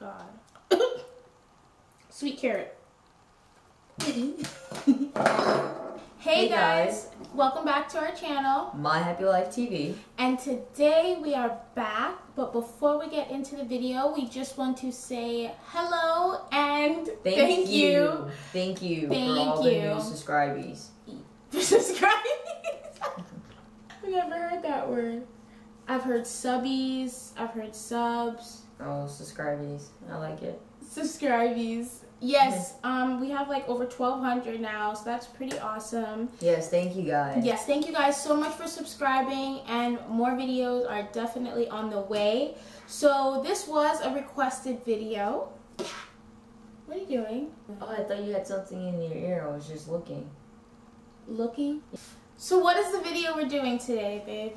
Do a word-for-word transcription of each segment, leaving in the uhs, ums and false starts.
God. Sweet carrot. Hey, hey guys. guys, welcome back to our channel, My Happy Life T V. And today we are back, but before we get into the video, we just want to say hello and thank, thank you. you. Thank you thank for all you. the new subscribees. For subscribees? I've never heard that word. I've heard subbies, I've heard subs. Oh, subscribees. I like it. Subscribees. Yes, um, we have like over twelve hundred now, so that's pretty awesome. Yes, thank you guys. Yes, thank you guys so much for subscribing, and more videos are definitely on the way. So this was a requested video. What are you doing? Oh, I thought you had something in your ear. I was just looking. Looking? So what is the video we're doing today, babe?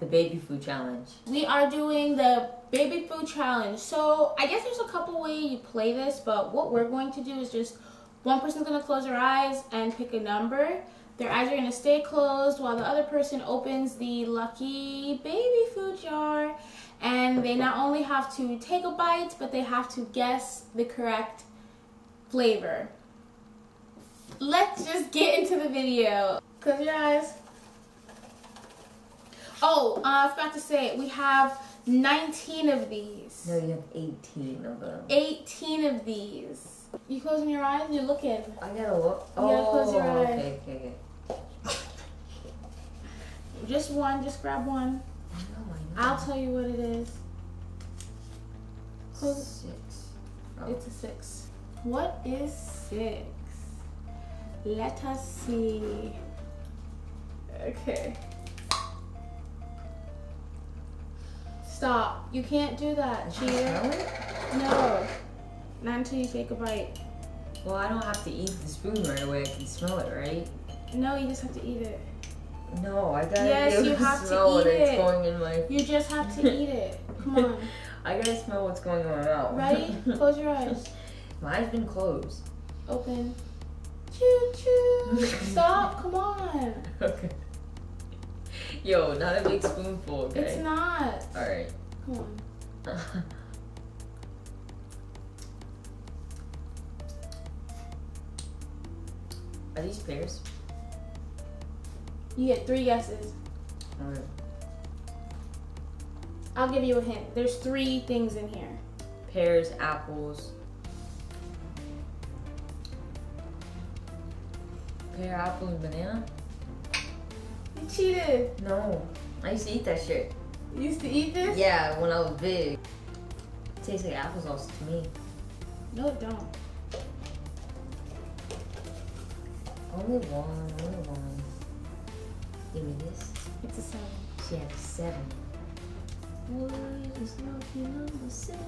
The baby food challenge. We are doing the baby food challenge. So I guess there's a couple ways you play this, but what we're going to do is just one person's gonna close their eyes and pick a number. Their eyes are gonna stay closed while the other person opens the lucky baby food jar, and they not only have to take a bite, but they have to guess the correct flavor. Let's just get into the video. Close your eyes. Oh, uh, I forgot to say, we have nineteen of these. No, you have eighteen of them. eighteen of these. You closing your eyes? You're looking. I gotta look. You oh, gotta close your eyes. Okay, okay, okay. Just one. Just grab one. I know, I know. I'll tell you what it is. Close. Six. Oh. It's a six. What is six? Let us see. Okay. Stop. You can't do that, cheater. No. Not until you take a bite. Well, I don't have to eat the spoon right away. I can smell it, right? No, you just have to eat it. No, I gotta yes, be able you to have smell to eat what's it. going in my... You just have to eat it. Come on. I gotta smell what's going on now. Ready? Close your eyes. Mine's been closed. Open. Choo choo. Stop. Come on. Okay. Yo, not a big spoonful, okay? It's not. Alright. Come on. Are these pears? You get three guesses. Alright. I'll give you a hint. There's three things in here. Pears, apples. Pear, apple, and banana? You cheated. No. I used to eat that shit. You used to eat this? Yeah, when I was big. It tastes like applesauce to me. No, it don't. Only one, only one. Give me this. It's a seven. She had a seven. What is lucky number seven?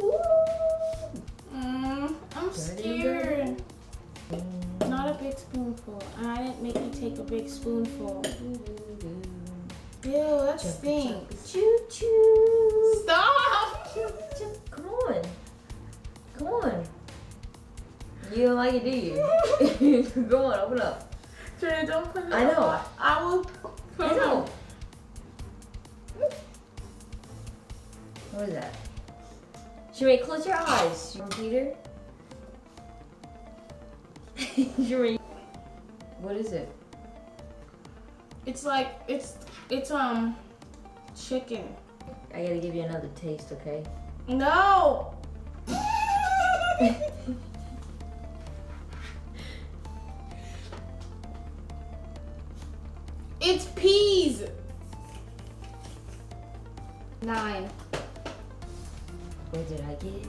Woo! Mm, I'm scared. Not a big spoonful. I didn't make you take a big spoonful. Ew, that stinks. Choo choo. Stop. Come on. Come on. You don't like it, do you? Go on, open up. Jordan, don't put it I know. Up. I will. Put I know. Up. What is that? Chamaine, close your eyes. Peter. What is it? It's like it's it's um chicken. I gotta give you another taste, okay? No. It's peas. Nine. What did I get?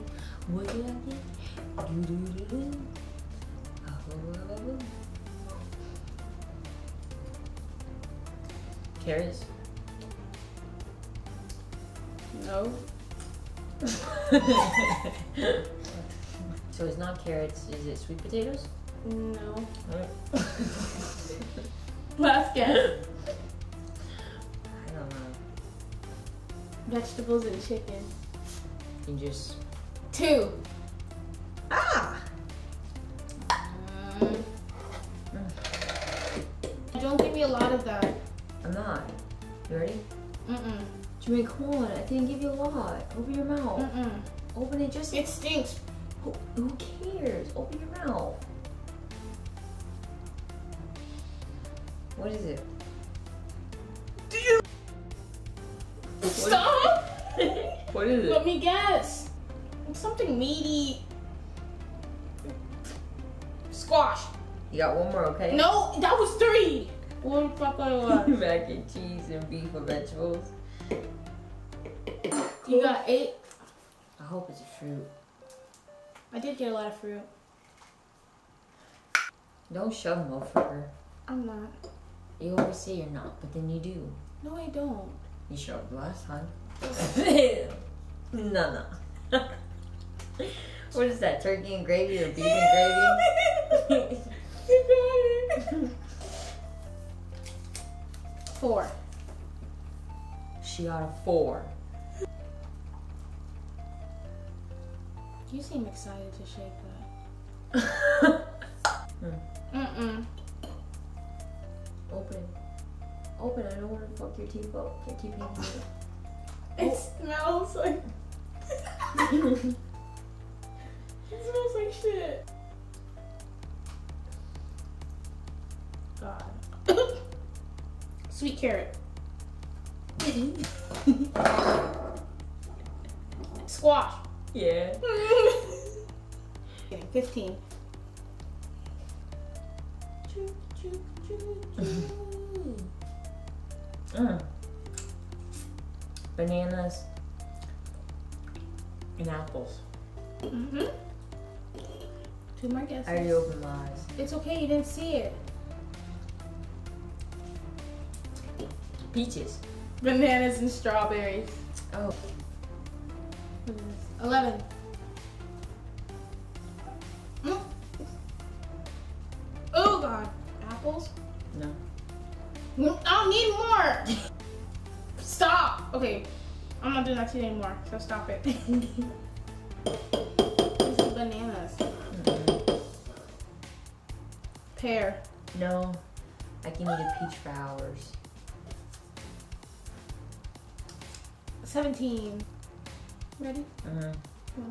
What did I get? Do, do, do, do. Carrots? No. So it's not carrots, is it sweet potatoes? No. Right. Last guess. I don't know. Vegetables and chicken. You just... Two. Ah! Don't give me a lot of that. I'm not. You ready? Mm-mm. Drink one. I didn't give you a lot. Open your mouth. Mm-mm. Open it just. It stinks. Who, who cares? Open your mouth. What is it? Do you what stop? Is it? What is it? Let me guess. It's something meaty. Squash. You got one more, okay? No, that was three. One fucking one. Mac and cheese and beef and vegetables. You got eight. I hope it's a fruit. I did get a lot of fruit. Don't shove no fucker. I'm not. You always say you're not, but then you do. No, I don't. You shoved last time. No, no. What is that? Turkey and gravy or beef and gravy? You got it. Four. She got a four. You seem excited to shake that. Mm-mm. Open. Open, I don't want to fuck your teeth up. Your teeth up. It oh. smells like... It smells like shit. God. Sweet carrot. Squash. Yeah. Okay, fifteen. Mm. Bananas and apples. Mm-hmm. Two more guesses. I already opened my eyes. It's okay, you didn't see it. Peaches. Bananas and strawberries. Oh. What is this? Eleven. Mm. Oh God. Apples? No. I'll need more! Stop! Okay, I'm not doing that to you anymore, so stop it. This is bananas. Mm-hmm. Pear. No, I can eat a peach for hours. seventeen. Ready? Mm-hmm. Come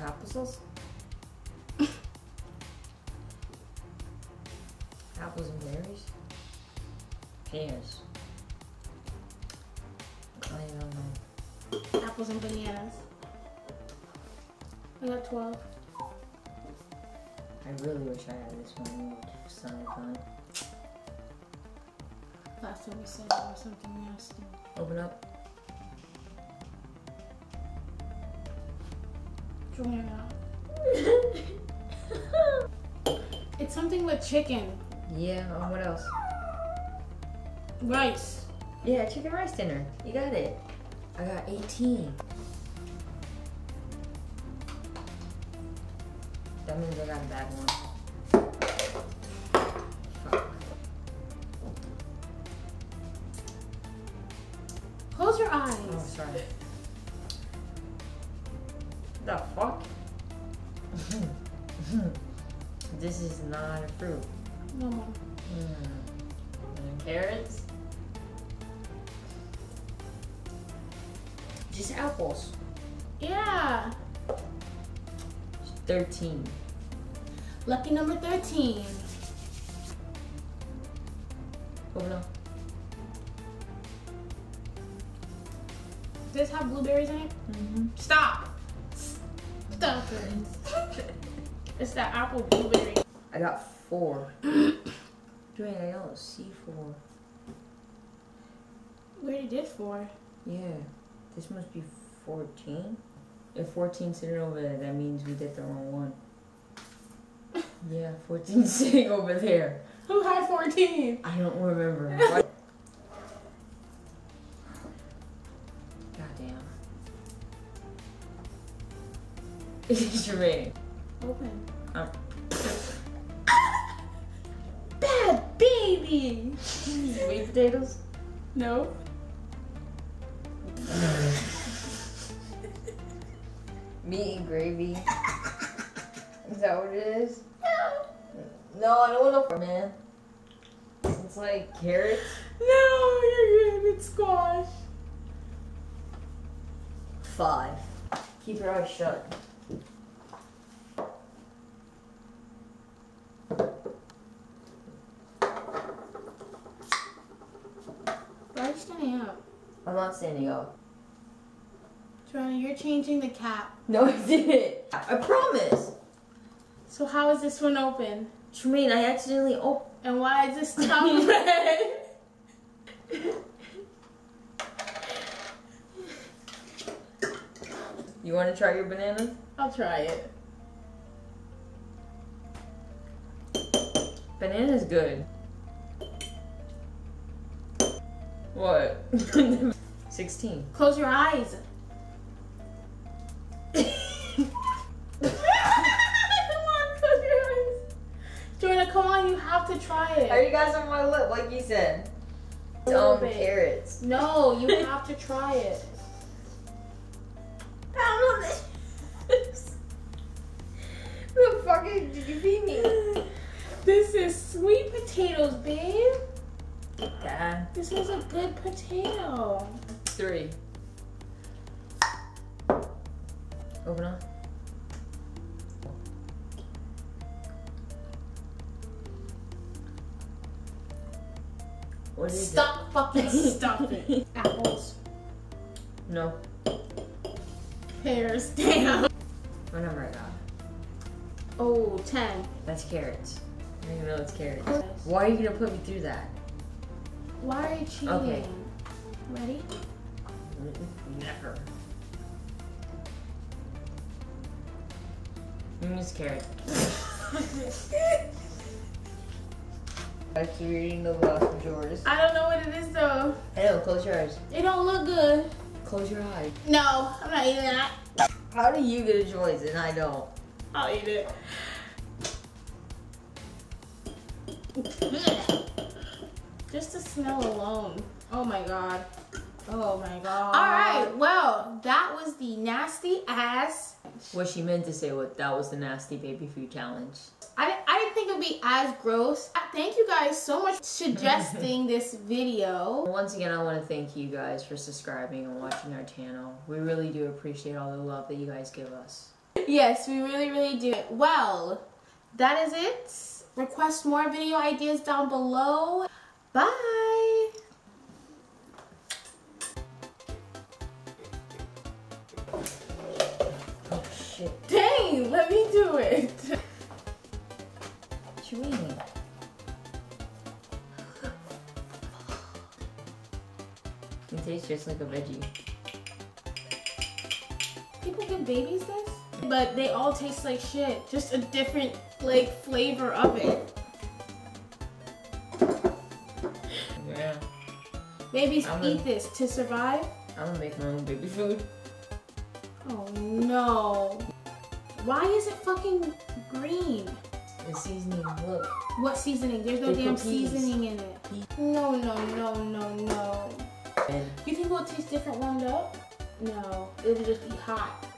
on. Applesauce? Apples and berries? Pears. I don't know. Apples and bananas. I got twelve. I really wish I had this one. Sun Last time we said it was something nasty. Open up. Joanna. It's something with chicken. Yeah, um, what else? Rice. Yeah, chicken rice dinner. You got it. I got eighteen. That means I got a bad one. Fuck. Close your eyes. Oh, sorry. The fuck? This is not a fruit. No more. Mm. Carrots. Just apples. Yeah. Thirteen. Lucky number thirteen. Oh no. Does this have blueberries in it? Mm-hmm. Stop. Stop it. It's that apple blueberry. I got four. Dwayne, I don't see four. We already did four. Yeah. This must be fourteen. If fourteen sitting over there, that means we did the wrong one. Yeah, fourteen sitting over there. Who had fourteen? I don't remember. Goddamn. It's your ring. Open. Um. Bad baby! Sweet potatoes? No. Meat and gravy. Is that what it is? No. No, I don't want to. Man. It's like carrots? No, you're good. It's squash. Five. Keep your eyes shut. Why are you standing up? I'm not standing up. Joanna, you're changing the cap. No, I didn't. I promise. So how is this one open? What do you mean? I accidentally opened. And why is this tongue red? You want to try your banana? I'll try it. Banana's good. What? sixteen. Close your eyes. To try it. Are you guys on my lip, like you said? Um, carrots. No, you have to try it. Pound on this. The fuck did you feed me? This is sweet potatoes, babe. Yeah. This was a good potato. Three. Open up. What is stop it? Fucking stop it. Apples. No. Pears. Damn. What number I got? Oh, ten. That's carrots. I don't even know it's carrots. Why are you gonna put me through that? Why are you cheating? Okay. Ready? Never. I'm just carrot. You're eating the last majority. I don't know what it is though. I know, close your eyes. It don't look good. Close your eyes. No, I'm not eating that. How do you get a choice and I don't? I'll eat it. Just the smell alone. Oh my god. Oh my god. Alright, well, that was the nasty ass. What she meant to say was that was the nasty baby food challenge. I, I didn't think it would be as gross. Thank you guys so much for suggesting this video. Once again, I want to thank you guys for subscribing and watching our channel. We really do appreciate all the love that you guys give us. Yes, we really, really do. Well, that is it. Request more video ideas down below. Bye. Oh, shit. Dang, let me do it. Chamaine. It tastes just like a veggie. People give babies this? But they all taste like shit. Just a different, like, flavor of it. Yeah. Babies I'm eat gonna, this to survive? I'm gonna make my own baby food. Oh no. Why is it fucking green? The seasoning, look. What seasoning? There's no damn seasoning in it. No, no, no, no, no. You think it'll taste different warmed up? No, it'll just be hot.